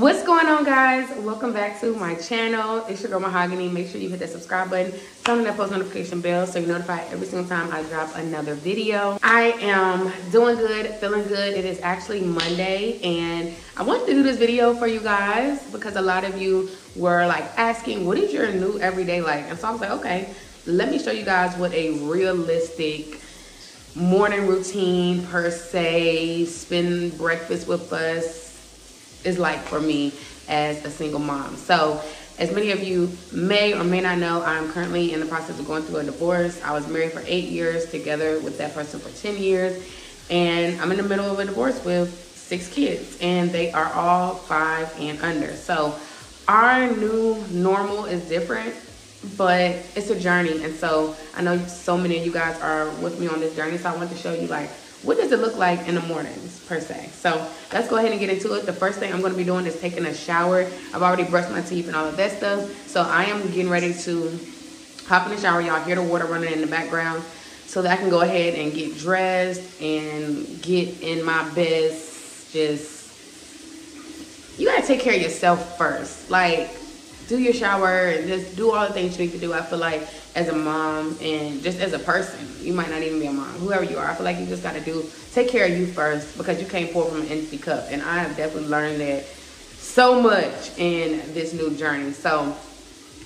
What's going on, guys? Welcome back to my channel. It's your girl Mahogany. Make sure you hit that subscribe button, turn on that post notification bell so you're notified every single time I drop another video. I am doing good, feeling good. It is actually Monday, and I wanted to do this video for you guys because a lot of you were like asking, what is your new everyday like? And so I was like, okay, let me show you guys what a realistic morning routine per se, spend breakfast with us, is like for me as a single mom. So as many of you may or may not know, I'm currently in the process of going through a divorce. I was married for 8 years, together with that person for 10 years. And I'm in the middle of a divorce with 6 kids, and they are all 5 and under. So our new normal is different, but it's a journey. And so I know so many of you guys are with me on this journey. So I want to show you like, what does it look like in the mornings per se? So let's go ahead and get into it. The first thing I'm going to be doing is taking a shower. I've already brushed my teeth and all of that stuff. So I am getting ready to hop in the shower. Y'all hear the water running in the background so that I can go ahead and get dressed and get in my best. You got to take care of yourself first. Like, do your shower and just do all the things you need to do. I feel like as a mom and just as a person, you might not even be a mom, whoever you are, I feel like you just gotta take care of you first, because you can't pour from an empty cup. And I have definitely learned that so much in this new journey. So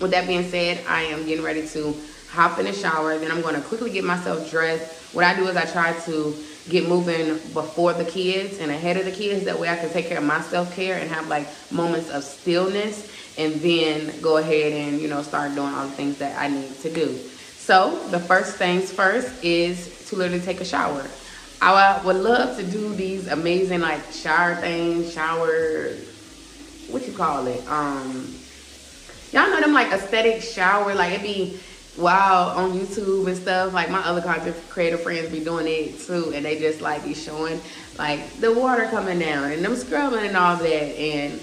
with that being said, I am getting ready to hop in the shower. Then I'm gonna quickly get myself dressed. What I do is I try to get moving before the kids and ahead of the kids. That way I can take care of my self-care and have like moments of stillness, and then go ahead and, you know, start doing all the things that I need to do. So the first things first is to literally take a shower. I would love to do these amazing like shower things, shower, what you call it? Y'all know them like aesthetic shower, like it'd be wow on YouTube and stuff. Like my other content creator friends be doing it too, and they just like be showing like the water coming down and them scrubbing and all that. And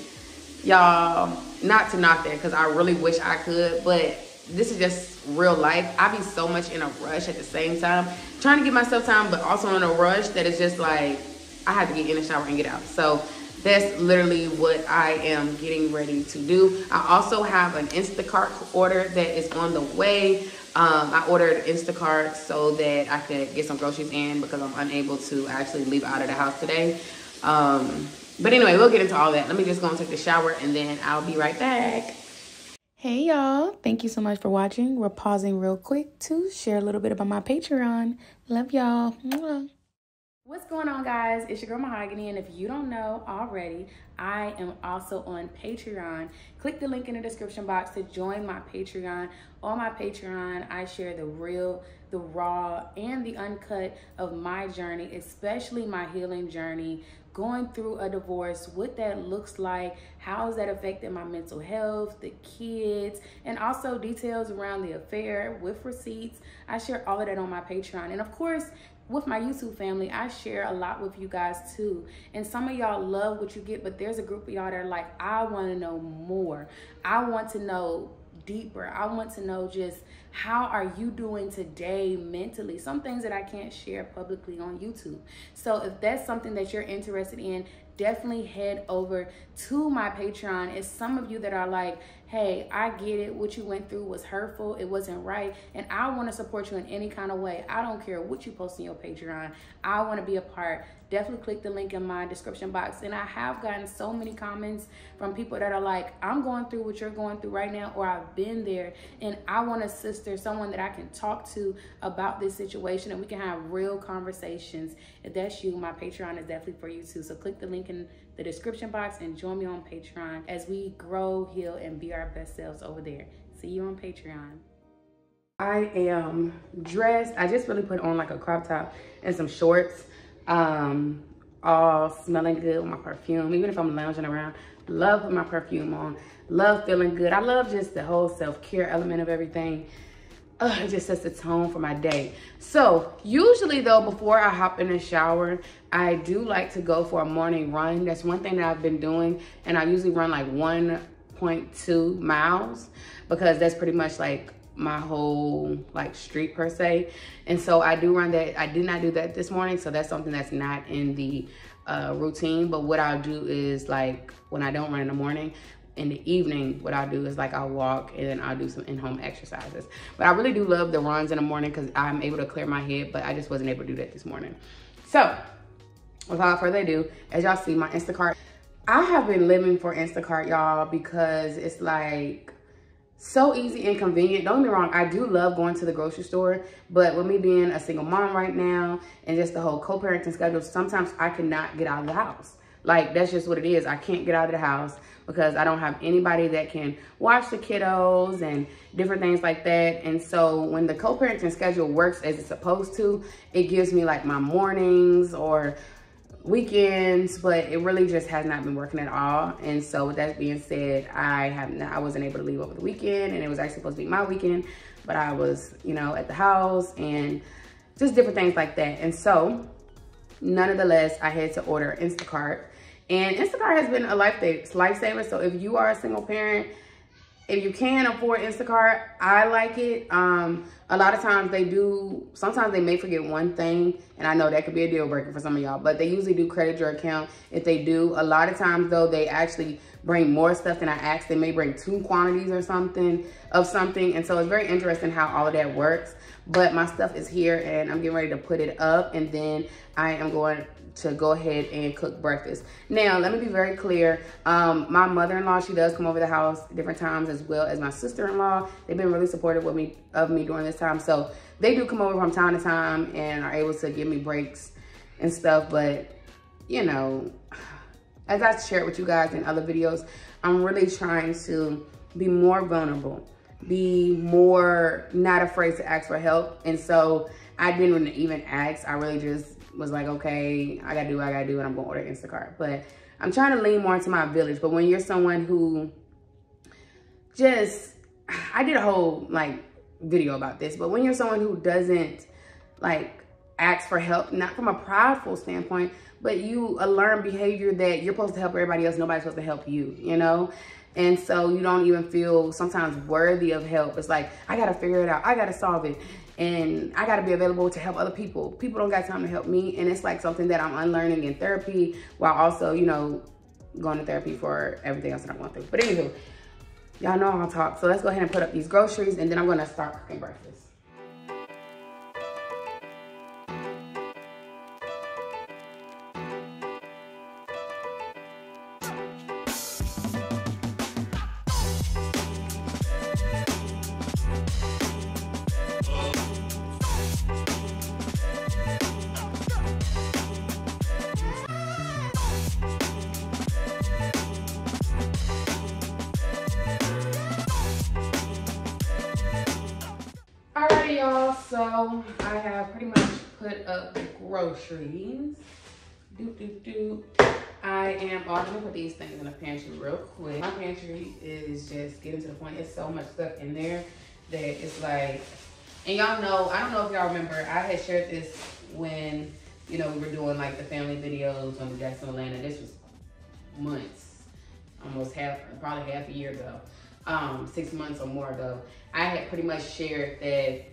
y'all, not to knock that, because I really wish I could, but this is just real life. I be so much in a rush at the same time, trying to give myself time, but also in a rush that it's just like I have to get in the shower and get out. So that's literally what I am getting ready to do. I also have an Instacart order that is on the way. I ordered Instacart so that I could get some groceries in, because I'm unable to actually leave out of the house today. But anyway, we'll get into all that. Let me just go and take the shower, and then I'll be right back. Hey, y'all. Thank you so much for watching. We're pausing real quick to share a little bit about my Patreon. Love y'all. What's going on, guys? It's your girl Mahogany, and if you don't know already, I am also on Patreon. Click the link in the description box to join my Patreon. On my Patreon, I share the real, the raw, and the uncut of my journey, especially my healing journey, going through a divorce, what that looks like, how is that affecting my mental health, the kids, and also details around the affair with receipts. I share all of that on my Patreon. And of course, with my YouTube family, I share a lot with you guys too. And some of y'all love what you get, but there's a group of y'all that are like, I want to know more. I want to know deeper. I want to know just, how are you doing today mentally? Some things that I can't share publicly on YouTube. So if that's something that you're interested in, definitely head over to my Patreon. It's some of you that are like, hey, I get it. What you went through was hurtful. It wasn't right. And I want to support you in any kind of way. I don't care what you post in your Patreon. I want to be a part. Definitely click the link in my description box. And I have gotten so many comments from people that are like, I'm going through what you're going through right now, or I've been there, and I want a sister, someone that I can talk to about this situation, and we can have real conversations. If that's you, my Patreon is definitely for you too. So click the link in the description box and join me on Patreon as we grow, heal, and be our best selves over there. See you on Patreon. I am dressed. I just really put on like a crop top and some shorts, all smelling good with my perfume. Even if I'm lounging around, love putting my perfume on, love feeling good. I love just the whole self-care element of everything. It just sets the tone for my day. So usually though, before I hop in the shower, I do like to go for a morning run. That's one thing that I've been doing, and I usually run like 1.2 miles, because that's pretty much like my whole like street per se. And so I do run that. I did not do that this morning. So that's something that's not in the routine. But what I'll do is like when I don't run in the morning, in the evening, what I'll do is like I'll walk and then I'll do some in-home exercises. But I really do love the runs in the morning because I'm able to clear my head, but I just wasn't able to do that this morning. So without further ado, as y'all see my Instacart, I have been living for Instacart, y'all, because it's like so easy and convenient. Don't get me wrong, I do love going to the grocery store, but with me being a single mom right now and just the whole co-parenting schedule, sometimes I cannot get out of the house. Like, that's just what it is. I can't get out of the house because I don't have anybody that can watch the kiddos and different things like that. And so when the co-parenting schedule works as it's supposed to, it gives me like my mornings or weekends, but it really just has not been working at all. And so with that being said, I wasn't able to leave over the weekend, and it was actually supposed to be my weekend, but I was, you know, at the house and just different things like that. And so nonetheless, I had to order Instacart. And Instacart has been a lifesaver. So if you are a single parent, if you can afford Instacart, I like it. A lot of times they do, sometimes they may forget one thing. And I know that could be a deal breaker for some of y'all, but they usually do credit your account. If they do, a lot of times though, they actually bring more stuff than I asked. They may bring 2 quantities or something of something. And so it's very interesting how all of that works. But my stuff is here and I'm getting ready to put it up. And then I am going to go ahead and cook breakfast. Now, let me be very clear. My mother-in-law, she does come over the house different times, as well as my sister-in-law. They've been really supportive with me during this time. So they do come over from time to time and are able to give me breaks and stuff. But, you know, as I shared with you guys in other videos, I'm really trying to be more vulnerable, be more not afraid to ask for help. And so I didn't even ask. I really just was like, okay, I gotta do what I gotta do, and I'm gonna order Instacart. But I'm trying to lean more into my village. But when you're someone who just, I did a whole like video about this, but when you're someone who doesn't like ask for help, not from a prideful standpoint, but you a learned behavior that you're supposed to help everybody else, nobody's supposed to help you, you know? And so you don't even feel sometimes worthy of help. It's like, I gotta figure it out, I gotta solve it, and I gotta be available to help other people. People don't got time to help me. And it's like something that I'm unlearning in therapy, while also, you know, going to therapy for everything else that I'm going through. But anywho, y'all know I'll talk. So let's go ahead and put up these groceries, and then I'm gonna start cooking breakfast. So I have pretty much put up the groceries. I am gonna put these things in the pantry real quick. My pantry is just getting to the point. It's so much stuff in there that it's like, and y'all know, I don't know if y'all remember, I had shared this when, you know, we were doing like the family videos on The Jacksons of Atlanta. This was months, almost probably half a year ago, 6 months or more ago. I had pretty much shared that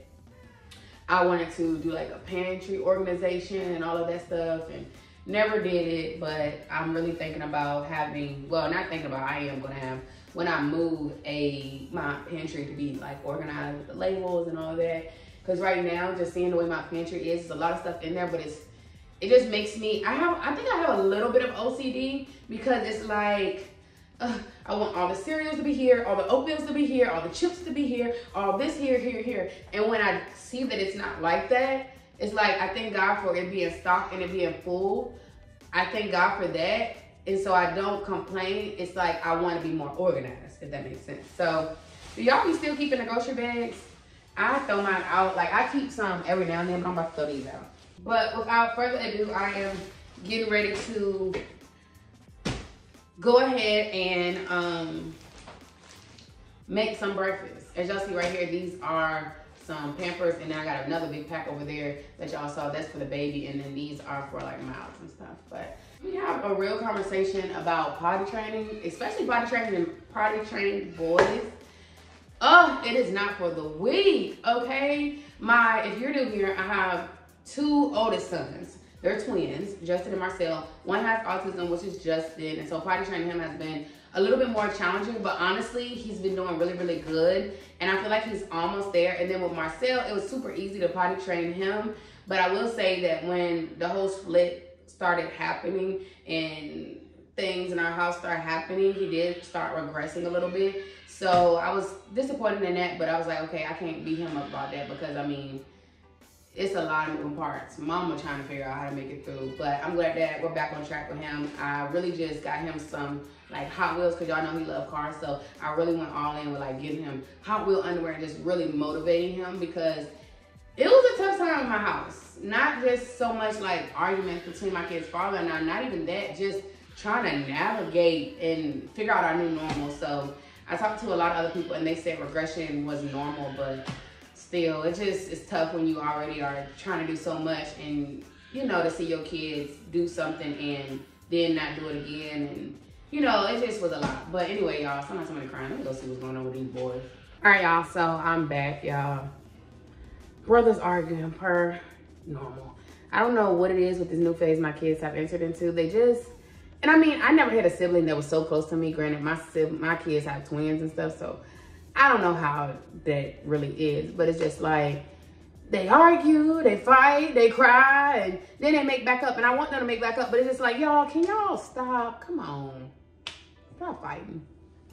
I wanted to do like a pantry organization and all of that stuff, and never did it. But I'm really thinking about having, well, not thinking about, I am gonna have, when I move, my pantry to be like organized with the labels and all that. Cause right now, just seeing the way my pantry is, there's a lot of stuff in there, but it just makes me, I think I have a little bit of OCD, because it's like, I want all the cereals to be here, all the oatmeals to be here, all the chips to be here, all this here. And when I see that it's not like that, it's like, I thank God for it being stocked and it being full. I thank God for that. And so I don't complain. It's like, I want to be more organized, if that makes sense. So do y'all be still keeping the grocery bags? I throw mine out. Like, I keep some every now and then, but I'm about to throw these out. But without further ado, I am getting ready to go ahead and make some breakfast. As y'all see right here, these are some Pampers, and then I got another big pack over there that y'all saw. That's for the baby, and then these are for like Miles and stuff. But we have a real conversation about potty training, especially potty training boys. Oh, it is not for the weak, okay? If you're new here, I have two oldest sons. They're twins, Justin and Marcel. One has autism, which is Justin, and so potty training him has been a little bit more challenging, but honestly, he's been doing really, really good, and I feel like he's almost there. And then with Marcel, it was super easy to potty train him, but I will say that when the whole split started happening and things in our house started happening, he did start regressing a little bit, so I was disappointed in that, but I was like, okay, I can't beat him up about that because, I mean, it's a lot of moving parts. Mama trying to figure out how to make it through, but I'm glad that we're back on track with him. I really just got him some like Hot Wheels because y'all know he loves cars, so I really went all in with like giving him Hot Wheel underwear and just really motivating him because it was a tough time in my house. Not just so much like arguments between my kids' father and I, not even that, just trying to navigate and figure out our new normal. So I talked to a lot of other people and they said regression was normal, but still, it's tough when you already are trying to do so much and, you know, to see your kids do something and then not do it again. And, you know, it just was a lot. But anyway, y'all, sometimes I'm crying. Let me go see what's going on with these boys. All right, y'all, so I'm back, y'all. Brothers arguing per normal. I don't know what it is with this new phase my kids have entered into. They just, and I mean, I never had a sibling that was so close to me. Granted, my kids have twins and stuff, so I don't know how that really is, but it's just like, they argue, they fight, they cry, and then they make back up, and I want them to make back up, but it's just like, y'all, can y'all stop? Come on. Stop fighting.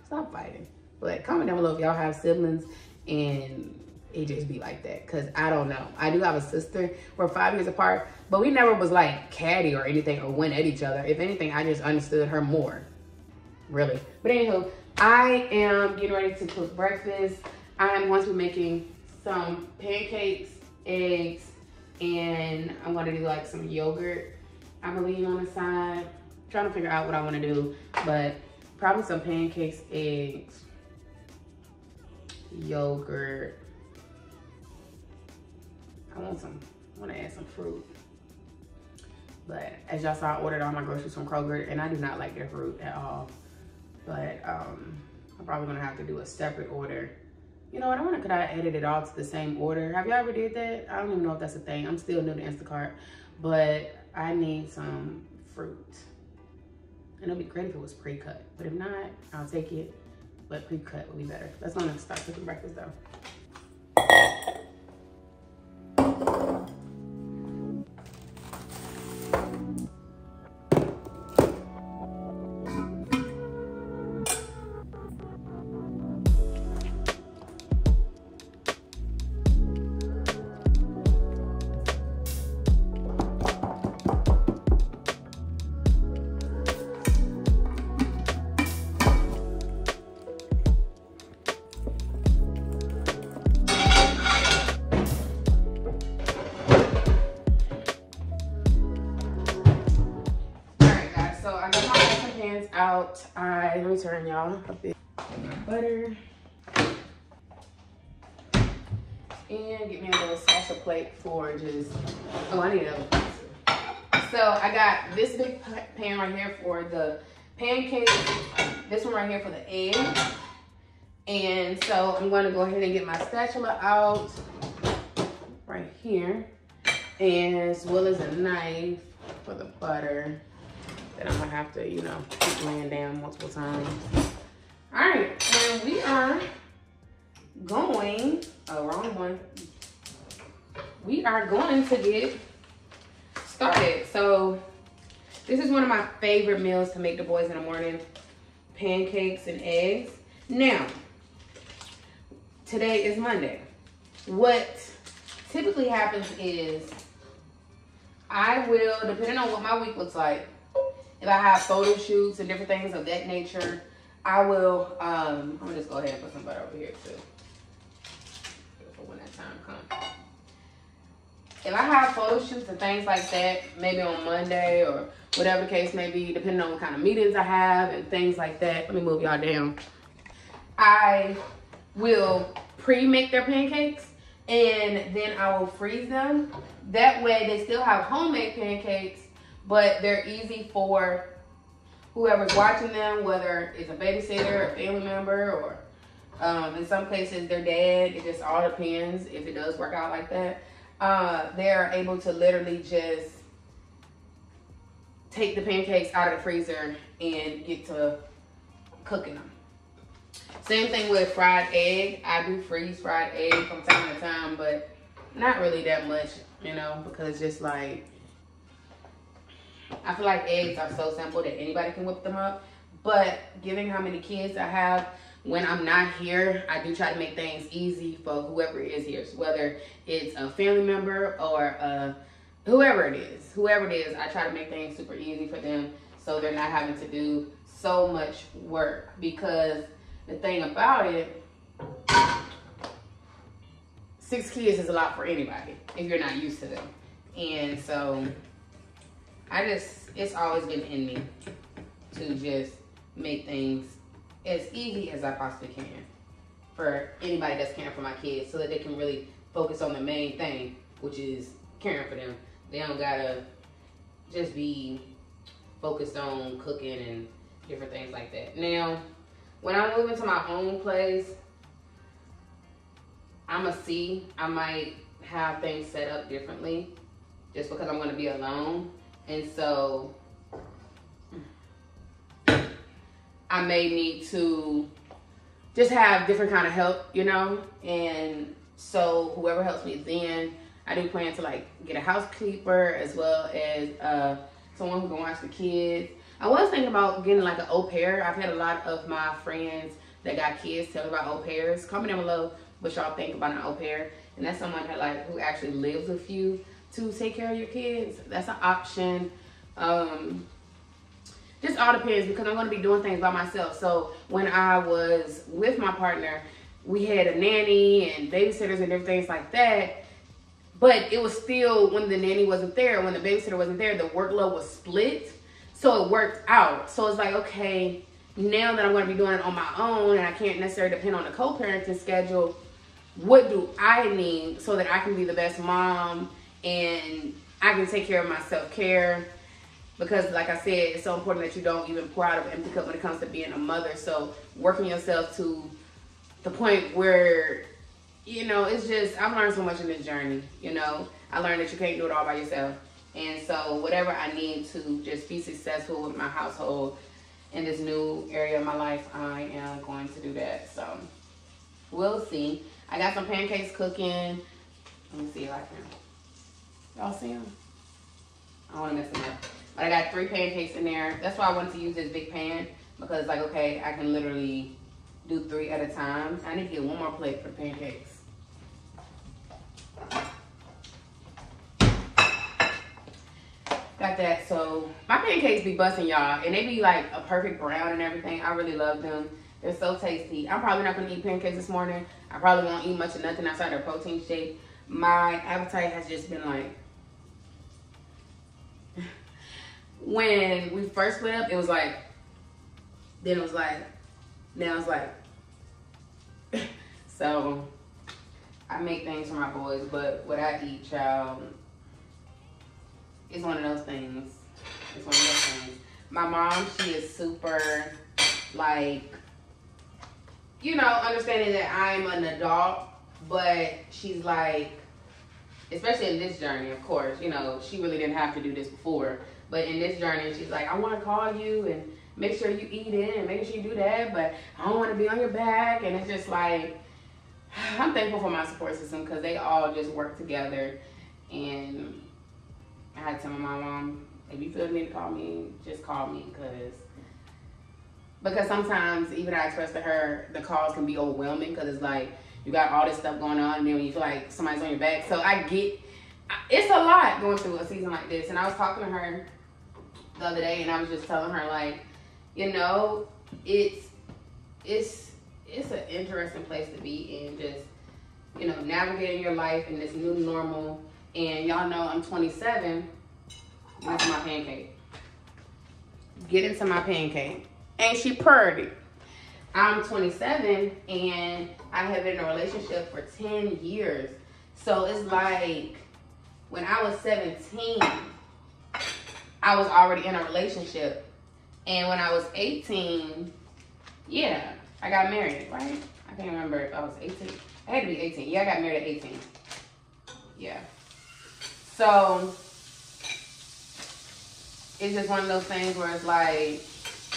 Stop fighting. But comment down below if y'all have siblings, and it just be like that, because I don't know. I do have a sister. We're 5 years apart, but we never was like catty or anything or went at each other. If anything, I just understood her more, really. But anywho, I am getting ready to cook breakfast. I am going to be making some pancakes, eggs, and I'm going to do like some yogurt, I believe, on the side. I'm trying to figure out what I want to do, but probably some pancakes, eggs, yogurt. I want to add some fruit. But as y'all saw, I ordered all my groceries from Kroger, and I do not like their fruit at all. But I'm probably gonna have to do a separate order. You know what, I wonder could I edit it all to the same order? Have y'all ever did that? I don't even know if that's a thing. I'm still new to Instacart, but I need some fruit. And it'd be great if it was pre-cut, but if not, I'll take it. But pre-cut would be better. That's when I start cooking breakfast though. Let me turn y'all a bit of butter and get me a little salsa plate for just, oh, I need another one. So I got this big pan right here for the pancakes, this one right here for the egg, and so I'm going to go ahead and get my spatula out right here, as well as a knife for the butter. And I'm gonna have to, you know, keep laying down multiple times. All right, and we are going, oh, wrong one. We are going to get started. So this is one of my favorite meals to make the boys in the morning, pancakes and eggs. Now, today is Monday. What typically happens is I will, depending on what my week looks like, if I have photo shoots and different things of that nature, I will, I'm gonna just go ahead and put some butter over here too, for when that time comes. If I have photo shoots and things like that, maybe on Monday or whatever the case may be, depending on what kind of meetings I have and things like that, let me move y'all down. I will pre-make their pancakes and then I will freeze them. That way they still have homemade pancakes, but they're easy for whoever's watching them, whether it's a babysitter, a family member, or In some cases, their dad, it just all depends if it does work out like that. They're able to literally just take the pancakes out of the freezer and get to cooking them. Same thing with fried egg. I do freeze fried egg from time to time, but not really that much, you know, because just like, I feel like eggs are so simple that anybody can whip them up. But given how many kids I have, when I'm not here, I do try to make things easy for whoever is here. So whether it's a family member or whoever it is, I try to make things super easy for them so they're not having to do so much work. Because the thing about it, 6 kids is a lot for anybody if you're not used to them. And so it's always been in me to just make things as easy as I possibly can for anybody that's caring for my kids so that they can really focus on the main thing, which is caring for them. They don't gotta just be focused on cooking and different things like that. Now, when I move into my own place, I'ma see. I might have things set up differently just because I'm gonna be alone. And so I may need to just have different kind of help, you know? And so whoever helps me then, I do plan to like get a housekeeper as well as someone who can watch the kids. I was thinking about getting like an au pair. I've had a lot of my friends that got kids tell me about au pairs. Comment down below what y'all think about an au pair. And that's someone that like who actually lives with you to take care of your kids. That's an option. Just all depends because I'm going to be doing things by myself. So when I was with my partner, we had a nanny and babysitters and different things like that. But it was still, when the nanny wasn't there, when the babysitter wasn't there, the workload was split. So it worked out. So it's like, okay, now that I'm going to be doing it on my own and I can't necessarily depend on the co-parenting schedule, what do I need so that I can be the best mom and I can take care of my self-care? Because like I said, it's so important that you don't even pour out of an empty cup when it comes to being a mother. So working yourself to the point where, you know, it's just, I've learned so much in this journey, you know. I learned that you can't do it all by yourself. And so whatever I need to just be successful with my household in this new area of my life, I am going to do that. So we'll see. I got some pancakes cooking. Let me see if I can. Y'all see them? I don't want to mess them up. But I got 3 pancakes in there. That's why I wanted to use this big pan because, like, okay, I can literally do 3 at a time. I need to get 1 more plate for pancakes. Got that. So my pancakes be busting, y'all, and they be like a perfect brown and everything. I really love them. They're so tasty. I'm probably not gonna eat pancakes this morning. I probably won't eat much of nothing outside of protein shake. My appetite has just been like. When we first split up, it was like, then it was like, now it's like, so I make things for my boys, but what I eat, child, is one of those things. It's one of those things. My mom, she is super, like, you know, understanding that I'm an adult, but she's like, especially in this journey, of course, you know, she really didn't have to do this before. But in this journey, she's like, I want to call you and make sure you eat it and make sure you do that, but I don't want to be on your back. And it's just like, I'm thankful for my support system because they all just work together. And I had to tell my mom, if you feel the need to call me, just call me. Because sometimes, even I expressed to her, the calls can be overwhelming because it's like, you got all this stuff going on and then when you feel like somebody's on your back. So I get, it's a lot going through a season like this. And I was talking to her the other day and I was just telling her, like, you know, it's an interesting place to be in, just, you know, navigating your life in this new normal. And y'all know I'm 27. That's my pancake. Get into my pancake. Ain't she purty? I'm 27 and I have been in a relationship for 10 years. So it's like, when I was 17, I was already in a relationship. And when I was 18, yeah, I got married, right? I can't remember if I was 18. I had to be 18. Yeah, I got married at 18. Yeah. So it's just one of those things where it's like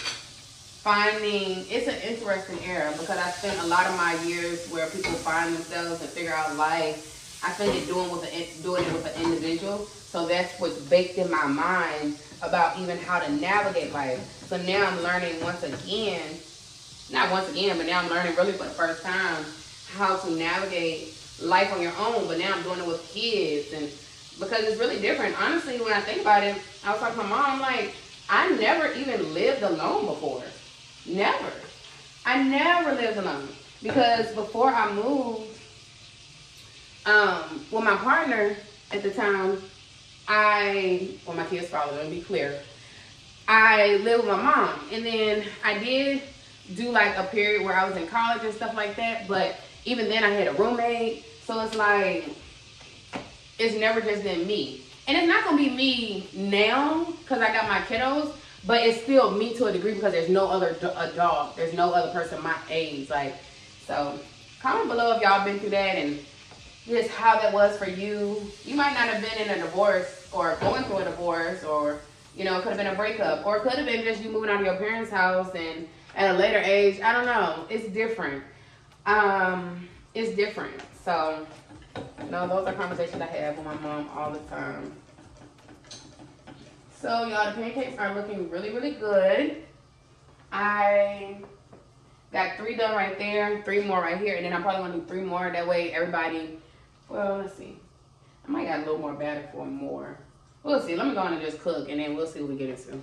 finding, it's an interesting era because I spent a lot of my years where people find themselves and figure out life. I spent it doing it with an individual. So that's what's baked in my mind about even how to navigate life. So now I'm learning now I'm learning really for the first time how to navigate life on your own, but now I'm doing it with kids, and because it's really different. Honestly, when I think about it, I was talking to my mom, like, I never even lived alone before. Never. I never lived alone because before I moved with my partner at the time, my kids followed, let me be clear, I lived with my mom. And then I did do like a period where I was in college and stuff like that, but even then I had a roommate. So it's like, it's never just been me. And it's not gonna be me now because I got my kiddos, but it's still me to a degree because there's no other dog. There's no other person my age. Like, so comment below if y'all been through that and just how that was for you. You might not have been in a divorce or going through a divorce, or, you know, it could have been a breakup, or it could have been just you moving out of your parents' house and at a later age. I don't know. It's different. It's different. So, no, those are conversations I have with my mom all the time. So, y'all, the pancakes are looking really, really good. I got 3 done right there, 3 more right here, and then I'm probably going to do 3 more. That way, everybody, well, let's see. I might got a little more batter for more. We'll see. Let me go on and just cook, and then we'll see what we get into.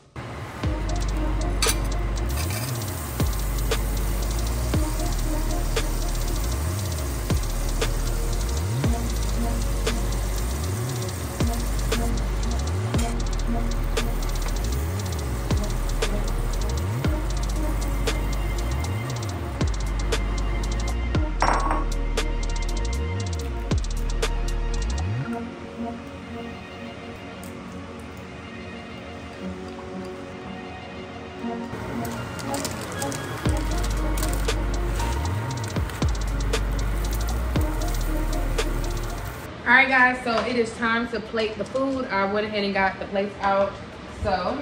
Alright guys, so it is time to plate the food. I went ahead and got the plates out. So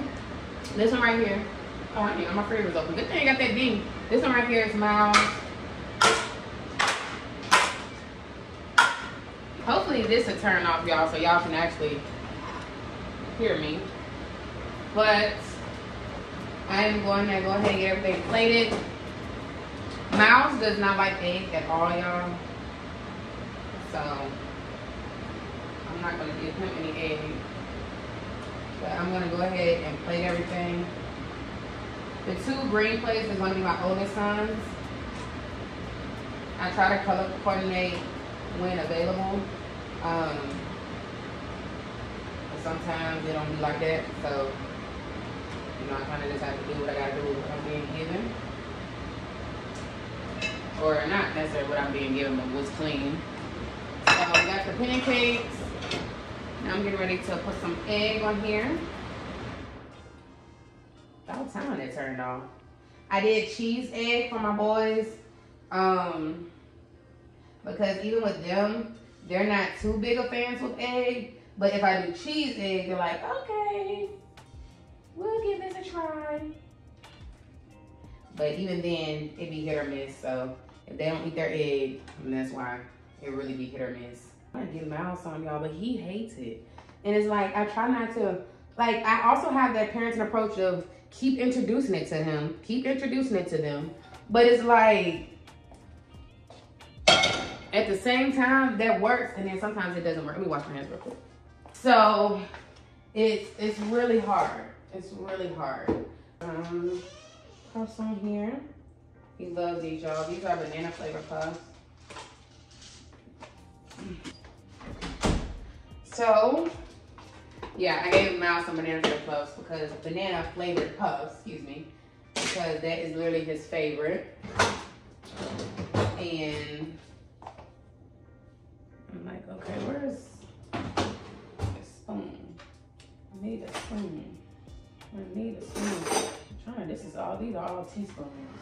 this one right here. Oh, I need my fridge was open. Good thing I got that bean. This one right here is mild. Hopefully this will turn off y'all so y'all can actually hear me. But I am going to go ahead and get everything plated. Miles does not like eggs at all, y'all. So I'm not going to give him any egg, but I'm going to go ahead and plate everything. The 2 green plates is going to be my oldest son's. I try to color coordinate when available, but sometimes it don't be like that, so you know, I kind of just have to do what I got to do with what I'm being given, or not necessarily what I'm being given, but what's clean. So we got the pancakes. Now I'm getting ready to put some egg on here. The whole time it turned off. I did cheese egg for my boys. Because even with them, they're not too big of fans with egg. But if I do cheese egg, they're like, okay, we'll give this a try. But even then, it be hit or miss. So if they don't eat their egg, then that's why it really be hit or miss. I get Miles on y'all, but he hates it. And it's like, I try not to, like, I also have that parenting approach of keep introducing it to him, keep introducing it to them. But it's like, at the same time, that works, and then sometimes it doesn't work. Let me wash my hands real quick. So, it's really hard. It's really hard. Puffs on here. He loves these, y'all. These are banana flavor puffs. So, yeah, I gave Miles some banana flavored puffs because because that is literally his favorite. And I'm like, okay, where's the spoon? I need a spoon. I need a spoon. I'm trying. These are all teaspoons.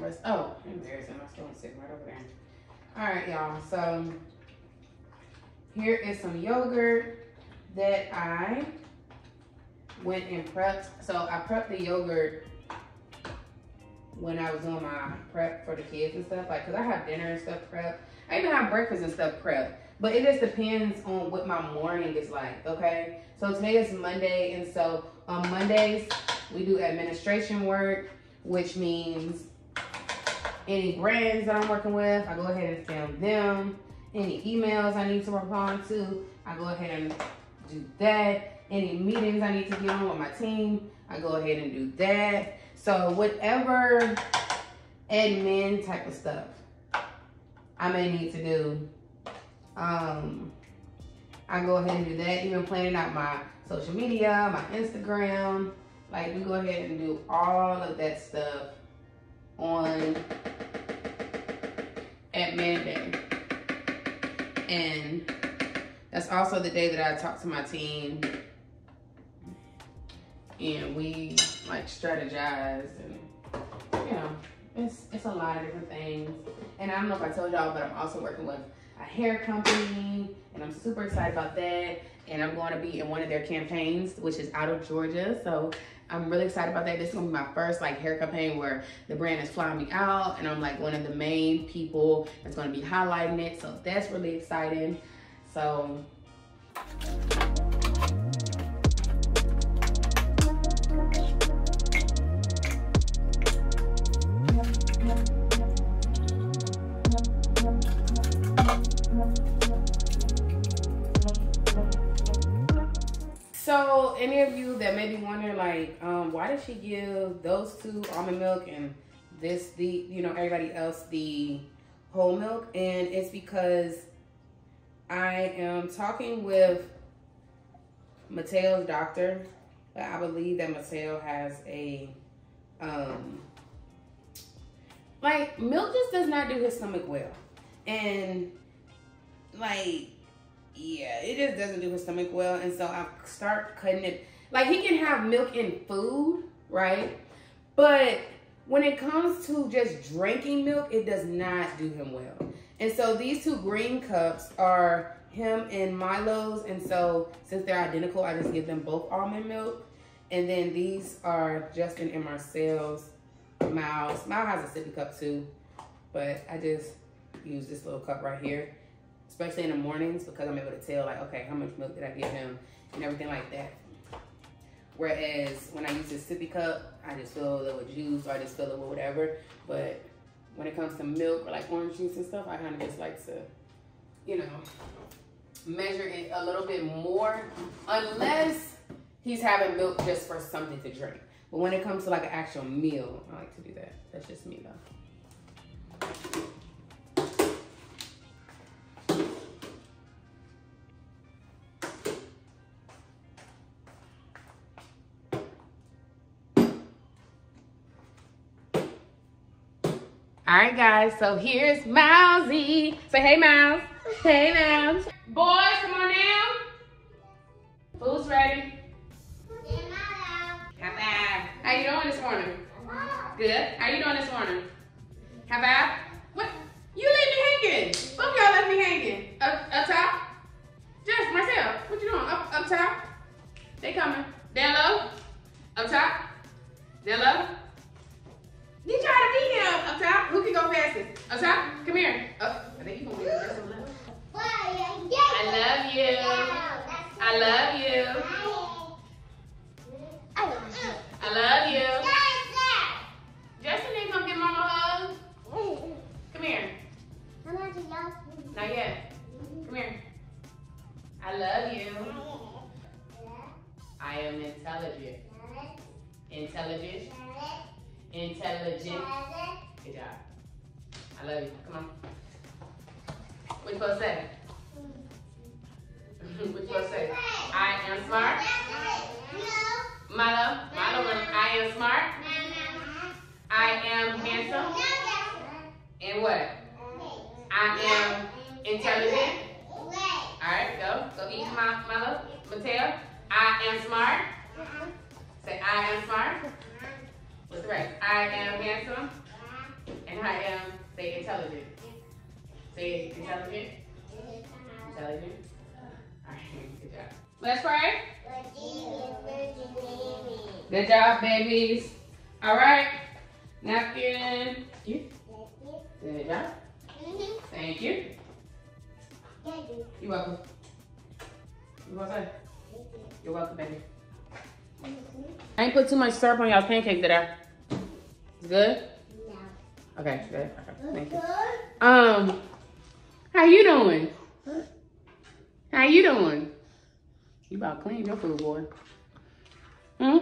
where was, oh, there's my store sitting right over there. All right, y'all, so here is some yogurt that I went and prepped. So I prepped the yogurt when I was doing my prep for the kids and stuff, like, cause I have dinner and stuff prepped. I even have breakfast and stuff prepped, but it just depends on what my morning is like, okay? So today is Monday, and so on Mondays, we do administration work, which means any brands that I'm working with, I go ahead and film them. Any emails I need to respond to, I go ahead and do that. Any meetings I need to get on with my team, I go ahead and do that. So whatever admin type of stuff I may need to do, I go ahead and do that. Even planning out my social media, my Instagram, like, we go ahead and do all of that stuff on admin day. And that's also the day that I talk to my team and we like strategize, and you know, it's a lot of different things. And I don't know if I told y'all, but I'm also working with a hair company, and I'm super excited about that. And I'm going to be in one of their campaigns, which is out of Georgia. So I'm really excited about that. This is gonna be my first like hair campaign where the brand is flying me out, and I'm like one of the main people that's gonna be highlighting it. So that's really exciting. So. So any of you that may be wondering, like, why did she give those two almond milk and this, the, you know, everybody else the whole milk? And it's because I am talking with Mateo's doctor, but I believe that Mateo has a, like, milk just does not do his stomach well. And like, yeah, it just doesn't do his stomach well. And so I start cutting it. Like, he can have milk in food, right? But when it comes to just drinking milk, it does not do him well. And so these two green cups are him and Milo's. And so since they're identical, I just give them both almond milk. And then these are Justin and Marcel's. Miles. Miles has a sippy cup too, but I just use this little cup right here, especially in the mornings, because I'm able to tell, like, okay, how much milk did I give him and everything like that. Whereas when I use this sippy cup, I just fill it with juice or I just fill it with whatever. But when it comes to milk or like orange juice and stuff, I kind of just like to, you know, measure it a little bit more, unless he's having milk just for something to drink. But when it comes to like an actual meal, I like to do that. That's just me though. All right, guys, so here's Milesy. Say hey, Miles. Hey, Miles. Boys, come on down. Food's ready. High five. How you doing this morning? Good. How you doing this morning? High five. What? You leave me hanging. Both y'all left me hanging. Up top? Just Marcel, what you doing? Up top? They coming. Down low? Up top? Down low? You trying to beat him up top? Who can go fastest? Up top? Come here. Oh, I think you gonna win the rest of them. I love you. I love you. I love you. I love you. Justin didn't come get mama a hug. Come here. Not yet. Come here. I love you. I am intelligent. Intelligent. Intelligent. Good job. I love you. Come on. What you supposed to say? What you supposed to say? I am smart. No. Milo. Milo. I am smart. I am handsome. And what? I am intelligent. All right, go. Go eat, Milo. Mateo. I am smart. Say I am smart. What's the rest? I am handsome. And I am, say intelligent. Say it, intelligent. Intelligent. All right, good job. Let's pray. Good job, babies. All right. Napkin. You. Good job. Thank you. You're welcome. You want some? You're welcome, baby. I ain't put too much syrup on y'all's pancake, did I? It's good? No. Okay, good. Okay, thank you. How you doing? How you doing? You about to clean your food, boy. Hmm?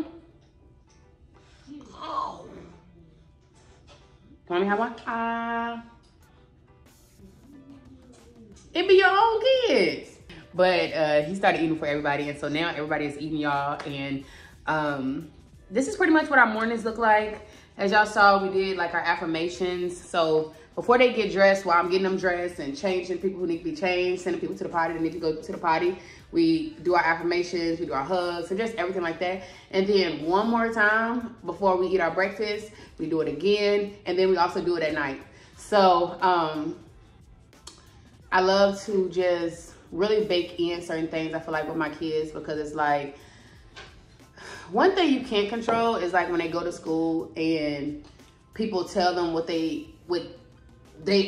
Want me to have one? It be your own kids. But he started eating for everybody, and so now everybody is eating, y'all. And this is pretty much what our mornings look like. As y'all saw, we did like our affirmations. So before they get dressed, while I'm getting them dressed and changing people who need to be changed, sending people to the potty that need to go to the potty, we do our affirmations, we do our hugs, and just everything like that. And then one more time before we eat our breakfast, we do it again. And then we also do it at night. So I love to just really bake in certain things, I feel like, with my kids, because it's like, one thing you can't control is like when they go to school and people tell them what they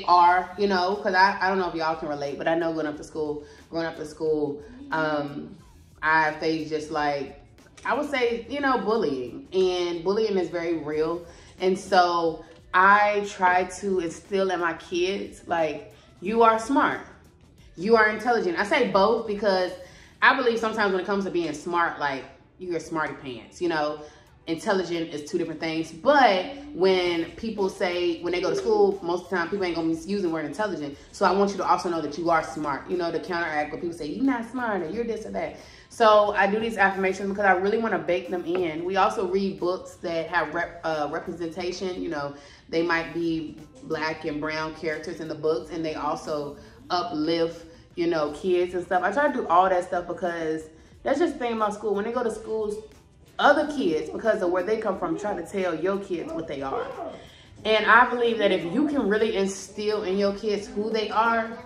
are, you know, because I don't know if y'all can relate, but I know growing up to school, I faced just like, I would say, you know, bullying. And bullying is very real. And so I try to instill in my kids, like, you are smart. You are intelligent. I say both because I believe sometimes when it comes to being smart, like, you're smarty pants, you know. Intelligent is two different things. But when people say, when they go to school, most of the time people ain't gonna be using the word intelligent. So I want you to also know that you are smart, you know, to counteract what people say, you're not smart or you're this or that. So I do these affirmations because I really want to bake them in. We also read books that have representation, you know, they might be black and brown characters in the books, and they also uplift, you know, kids and stuff. I try to do all that stuff because that's just the thing about school. When they go to schools, other kids, because of where they come from, try to tell your kids what they are. And I believe that if you can really instill in your kids who they are,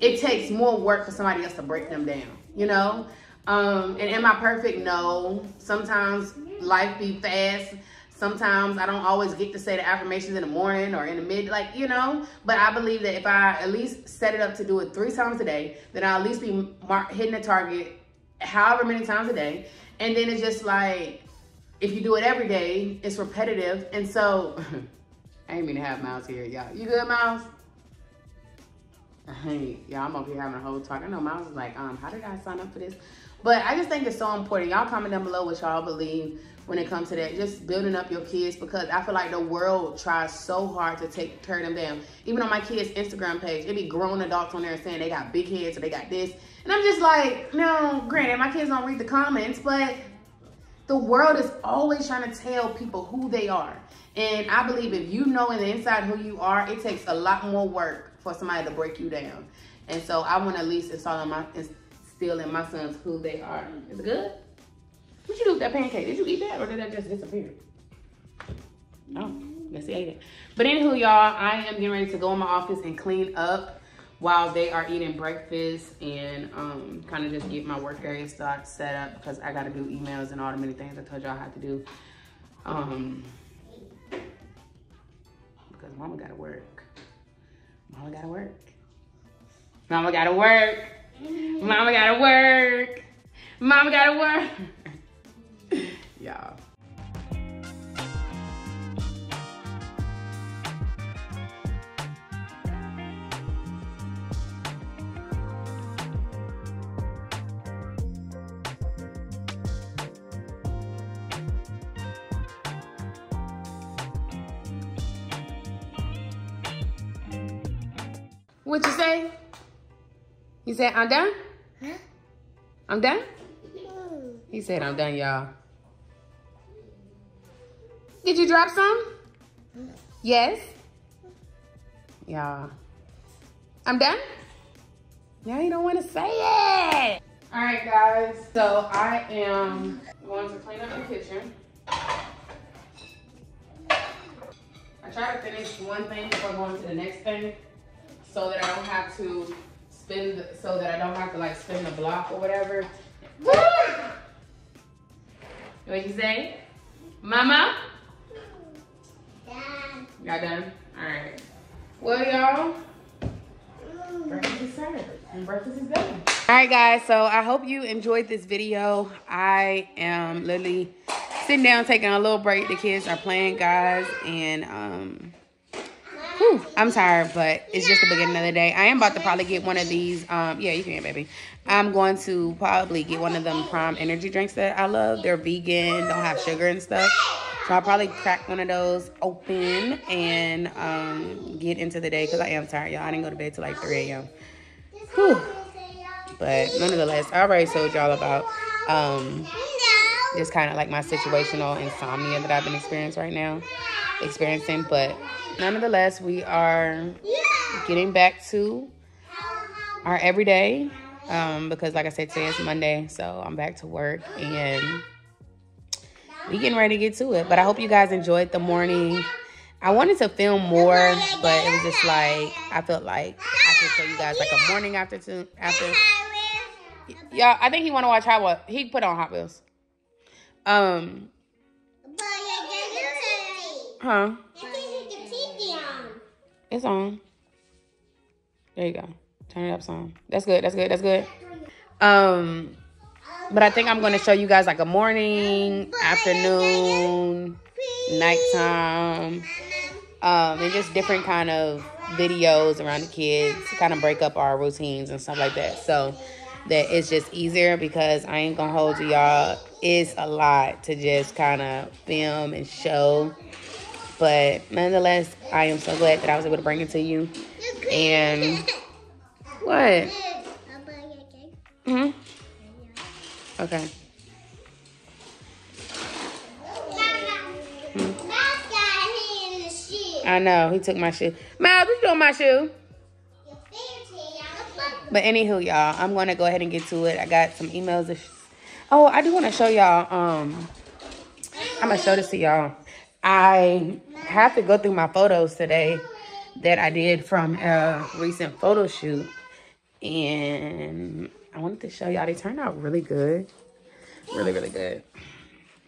it takes more work for somebody else to break them down, you know? And am I perfect? No. Sometimes life be fast. Sometimes I don't always get to say the affirmations in the morning or in the mid, like, you know, but I believe that if I at least set it up to do it 3 times a day, then I'll at least be hitting the target however many times a day. And then it's just like, if you do it every day, it's repetitive. And so, I ain't mean to have Miles here, y'all. You good, Miles? Hey, y'all, I'm over here having a whole talk. I know Miles is like, how did I sign up for this? But I just think it's so important. Y'all comment down below what y'all believe when it comes to that. Just building up your kids, because I feel like the world tries so hard to tear them down. Even on my kids' Instagram page, it be grown adults on there saying they got big heads or they got this. And I'm just like, no, granted, my kids don't read the comments, but the world is always trying to tell people who they are. And I believe if you know in the inside who you are, it takes a lot more work for somebody to break you down. And so I want to at least instill in my sons who they are. Is it good? What you do with that pancake? Did you eat that or did that just disappear? Oh, yes, he ate it. But anywho, y'all, I am getting ready to go in my office and clean up while they are eating breakfast, and kind of just get my work area set up, because I gotta do emails and all the many things I told y'all I had to do. Because mama gotta work. Mama gotta work. Mama gotta work. Mama gotta work. Mama gotta work. Y'all. What you say? You said, I'm done? Huh? I'm done? He said, I'm done, y'all. Did you drop some? Yes. Y'all. I'm done? Now you don't want to say it. All right, guys. So I am going to clean up the kitchen. I I try to finish one thing before going to the next thing so that I don't have to spend, so that I don't have to like spin the block or whatever. What'd you say? Mama? Dad. Y'all done? All right. Well, y'all, breakfast is served and breakfast is done. All right, guys, so I hope you enjoyed this video. I am literally sitting down, taking a little break. The kids are playing, guys, and I'm tired, but it's just the beginning of the day. I am about to probably get one of these. Yeah, you can hear, baby. I'm going to probably get one of them Prime Energy drinks that I love. They're vegan, don't have sugar and stuff. So I'll probably crack one of those open and get into the day because I am tired, y'all. I didn't go to bed till like 3 a.m. But nonetheless, I already told y'all about just kind of like my situational insomnia that I've been experiencing right now. But nonetheless, we are getting back to our everyday because, like I said, today is Monday, so I'm back to work and we getting ready to get to it. But I hope you guys enjoyed the morning. I wanted to film more, but it was just like, I felt like I could show you guys like a morning after. Y'all, I think he want to watch Hot Wheels. He put on Hot Wheels. Huh? It's on. There you go. Turn it up some. That's good. That's good. That's good. But I think I'm going to show you guys like a morning, afternoon, nighttime, and just different kind of videos around the kids to kind of break up our routines and stuff like that. So that it's just easier because I ain't going to hold you, y'all. It's a lot to just kind of film and show. But nonetheless, I am so glad that I was able to bring it to you. And what? Mm-hmm. Okay. I know, he took my shoe. Miles, what you doing with my shoe? But anywho, y'all, I'm going to go ahead and get to it. I got some emails. Oh, I do want to show y'all. I'm going to show this to y'all. I have to go through my photos today that I did from a recent photo shoot. And I wanted to show y'all. They turned out really good. Really, really good.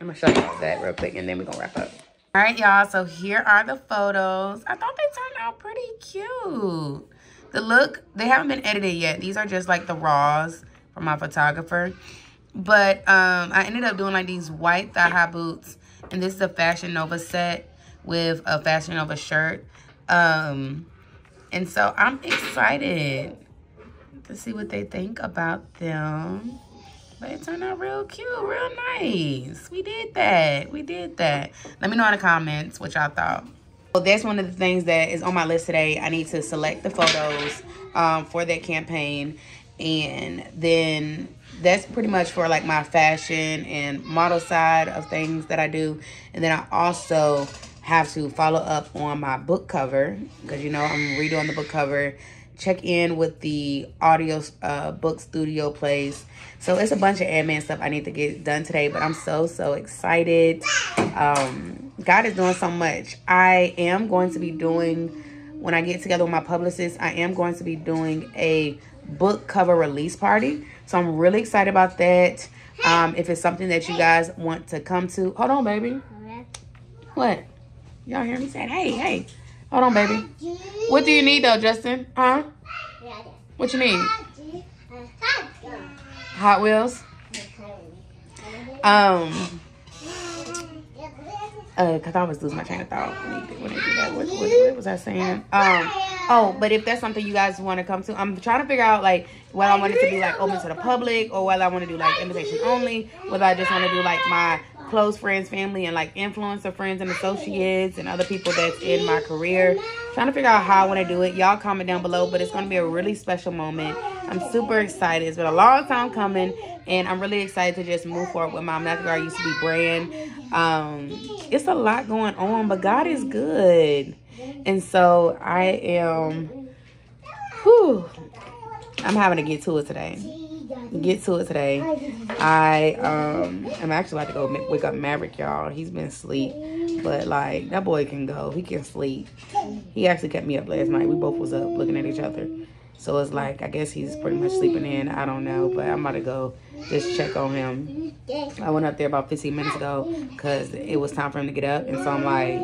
I'm going to show y'all that real quick, and then we're going to wrap up. All right, y'all. So here are the photos. I thought they turned out pretty cute. The look, they haven't been edited yet. These are just like the raws from my photographer. But I ended up doing like these white thigh-high boots. And this is a Fashion Nova set with a Fashion Nova shirt. And so I'm excited to see what they think about them. But it turned out real cute, real nice. We did that. We did that. Let me know in the comments what y'all thought. So that's one of the things that is on my list today. I need to select the photos for that campaign. And then that's pretty much for like my fashion and model side of things that I do. And then I also have to follow up on my book cover because, you know, I'm redoing the book cover, check in with the audio book studio place. So it's a bunch of admin stuff I need to get done today, but I'm so, so excited. God is doing so much. I am going to be doing, when I get together with my publicist, I am going to be doing a book cover release party. So I'm really excited about that. If it's something that you guys want to come to. Hold on, baby. What? Y'all hear me say, hey, hey. Hold on, baby. What do you need, though, Justin? Huh? What you need? Hot Wheels? Because I always lose my train of thought when I do that. What was I saying? Oh, but if that's something you guys want to come to, I'm trying to figure out, like, whether I want it to be, like, open to the public or whether I want to do, like, invitation only, whether I just want to do, like, my close friends, family, and, like, influencer friends and associates and other people that's in my career. I'm trying to figure out how I want to do it. Y'all comment down below, but it's going to be a really special moment. I'm super excited. It's been a long time coming, and I'm really excited to just move forward with my I'm Not the Girl I Used to Be brand. It's a lot going on, but God is good. And so I am, I'm having to get to it today. Get to it today. I am actually about to go wake up Maverick, y'all. He's been asleep. But, like, that boy can go. He can sleep. He actually kept me up last night. We both was up looking at each other. So, it's like, I guess he's pretty much sleeping in. I don't know. But I'm about to go just check on him. I went up there about 15 minutes ago because it was time for him to get up. And so, I'm like,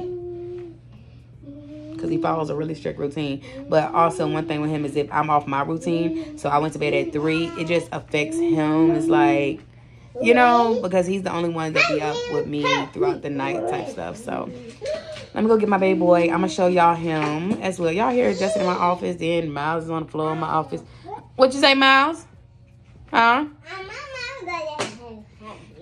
because he follows a really strict routine. But also, one thing with him is if I'm off my routine. So, I went to bed at 3. It just affects him. It's like, you know, because he's the only one that be up with me throughout the night type stuff. So, let me go get my baby boy. I'm going to show y'all him as well. Y'all here just in my office. Then Miles is on the floor in my office. What you say, Miles? Huh?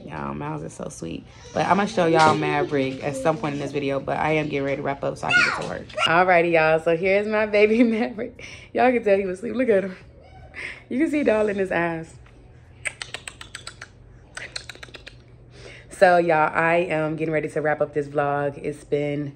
Y'all, Miles is so sweet. But I'm going to show y'all Maverick at some point in this video. But I am getting ready to wrap up so I can get to work. Alrighty, y'all. So, here's my baby Maverick. Y'all can tell he was asleep. Look at him. You can see it all in his eyes. So, y'all, I am getting ready to wrap up this vlog. It's been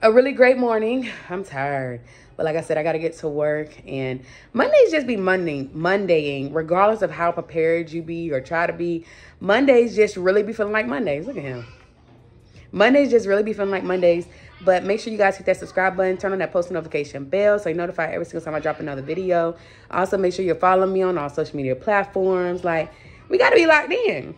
a really great morning. I'm tired. But like I said, I got to get to work. And Mondays just be Mondaying, regardless of how prepared you be or try to be. Mondays just really be feeling like Mondays. Look at him. Mondays just really be feeling like Mondays. But make sure you guys hit that subscribe button. Turn on that post notification bell so you're notified every single time I drop another video. Also, make sure you're following me on all social media platforms. Like, we got to be locked in.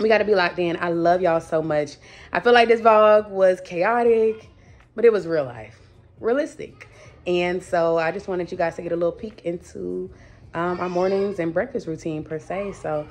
We got to be locked in. I love y'all so much. I feel like this vlog was chaotic, but it was real life, realistic. And so I just wanted you guys to get a little peek into our mornings and breakfast routine per se. So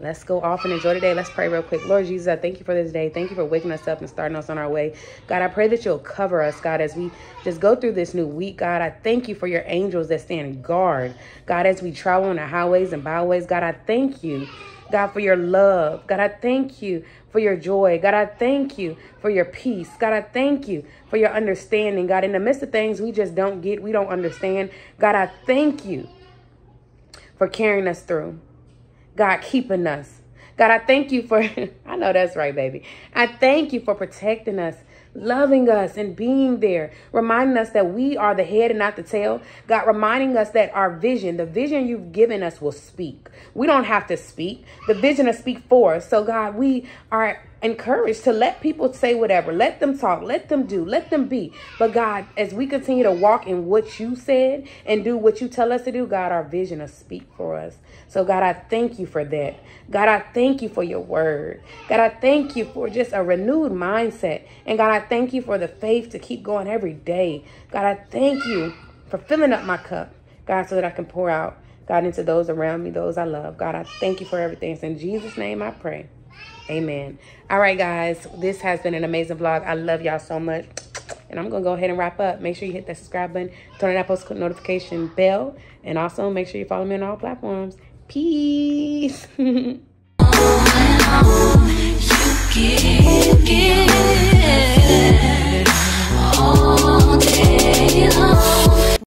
let's go off and enjoy the day. Let's pray real quick. Lord Jesus, I thank you for this day. Thank you for waking us up and starting us on our way. God, I pray that you'll cover us, God, as we just go through this new week. God, I thank you for your angels that stand guard. God, as we travel on the highways and byways, God, I thank you, God, for your love. God, I thank you for your joy. God, I thank you for your peace. God, I thank you for your understanding. God, in the midst of things we just don't get, we don't understand. God, I thank you for carrying us through. God, keeping us. God, I thank you for, I know that's right, baby. I thank you for protecting us, loving us and being there, reminding us that we are the head and not the tail. God, reminding us that our vision, the vision you've given us, will speak. We don't have to speak. The vision will speak for us. So God, we are encouraged to let people say whatever. Let them talk. Let them do. Let them be. But God, as we continue to walk in what you said and do what you tell us to do, God, our vision will speak for us. So God, I thank you for that. God, I thank you for your word. God, I thank you for just a renewed mindset. And God, I thank you for the faith to keep going every day. God, I thank you for filling up my cup, God, so that I can pour out, God, into those around me, those I love. God, I thank you for everything. It's in Jesus' name I pray. Amen. All right, guys. This has been an amazing vlog. I love y'all so much. And I'm going to go ahead and wrap up. Make sure you hit that subscribe button. Turn on that post notification bell. And also, make sure you follow me on all platforms. Peace.